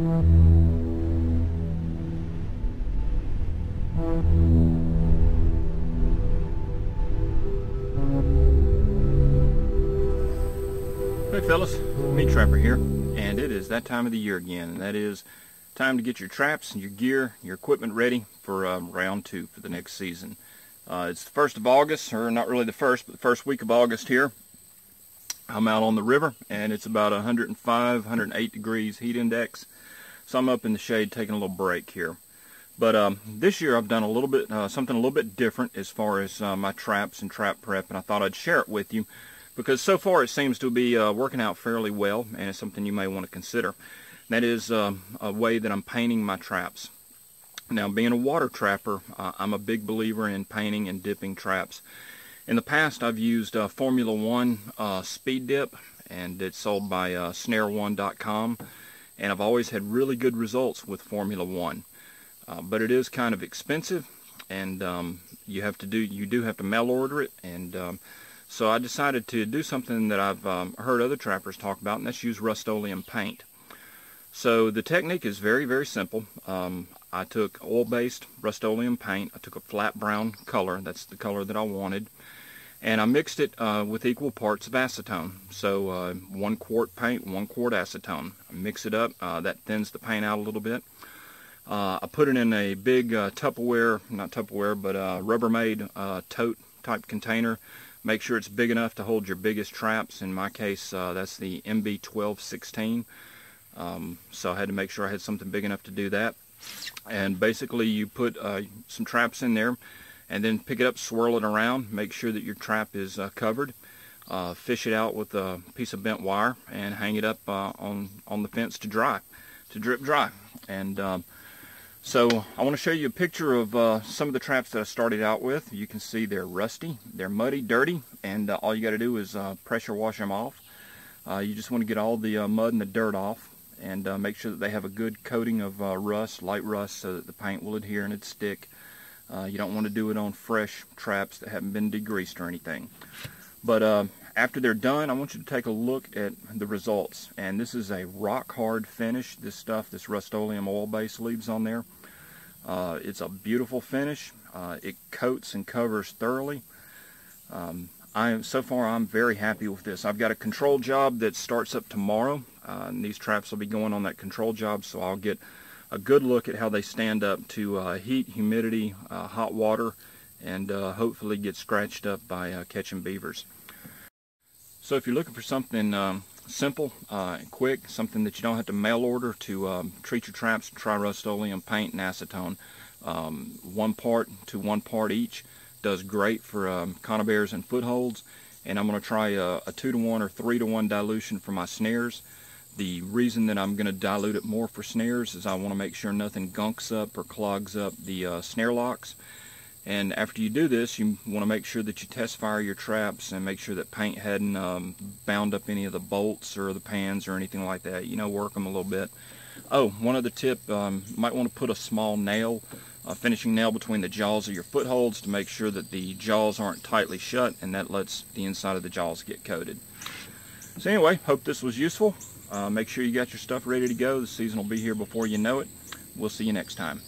Hey fellas, Meat Trapper here, and it is that time of the year again, and that is time to get your traps and your gear, your equipment ready for round 2 for the next season. It's the 1st of August, or not really the 1st, but the 1st week of August here. I'm out on the river, and it's about 105, 108 degrees heat index, so I'm up in the shade taking a little break here. But this year I've done a little bit, something a little bit different as far as my traps and trap prep, and I thought I'd share it with you, because so far it seems to be working out fairly well, and it's something you may want to consider. That is a way that I'm painting my traps. Now, being a water trapper, I'm a big believer in painting and dipping traps. In the past, I've used Formula One Speed Dip, and it's sold by snare1.com, and I've always had really good results with Formula One. But it is kind of expensive, and you do have to mail order it, and so I decided to do something that I've heard other trappers talk about, and that's use Rust-Oleum paint. So the technique is very, very simple. I took oil-based Rust-Oleum paint. I took a flat brown color. That's the color that I wanted. And I mixed it with equal parts of acetone. So 1 quart paint, 1 quart acetone. I mix it up. That thins the paint out a little bit. I put it in a big Rubbermaid tote type container. Make sure it's big enough to hold your biggest traps. In my case, that's the MB-1216. So I had to make sure I had something big enough to do that. And basically you put some traps in there and then pick it up, swirl it around, make sure that your trap is covered. Fish it out with a piece of bent wire and hang it up on the fence to dry, to drip dry. And so I want to show you a picture of some of the traps that I started out with. You can see they're rusty, they're muddy, dirty, and all you got to do is pressure wash them off. You just want to get all the mud and the dirt off, and make sure that they have a good coating of rust, light rust, so that the paint will adhere and it'll stick. You don't want to do it on fresh traps that haven't been degreased or anything. But after they're done, I want you to take a look at the results. And this is a rock-hard finish. This stuff, this Rust-Oleum oil base leaves on there. It's a beautiful finish. It coats and covers thoroughly. So far, I'm very happy with this. I've got a control job that starts up tomorrow. And these traps will be going on that control job, so I'll get a good look at how they stand up to heat, humidity, hot water, and hopefully get scratched up by catching beavers. So if you're looking for something simple and quick, something that you don't have to mail order to treat your traps, try Rust-Oleum paint and acetone. 1 part to 1 part each does great for conibears and footholds. And I'm going to try a 2-to-1 or 3-to-1 dilution for my snares. The reason that I'm going to dilute it more for snares is I want to make sure nothing gunks up or clogs up the snare locks. And after you do this, you want to make sure that you test fire your traps and make sure that paint hadn't bound up any of the bolts or the pans or anything like that. You know, work them a little bit. Oh, one other tip, you might want to put a small nail, a finishing nail, between the jaws of your footholds to make sure that the jaws aren't tightly shut, and that lets the inside of the jaws get coated. So anyway, hope this was useful. Make sure you got your stuff ready to go. The season will be here before you know it. We'll see you next time.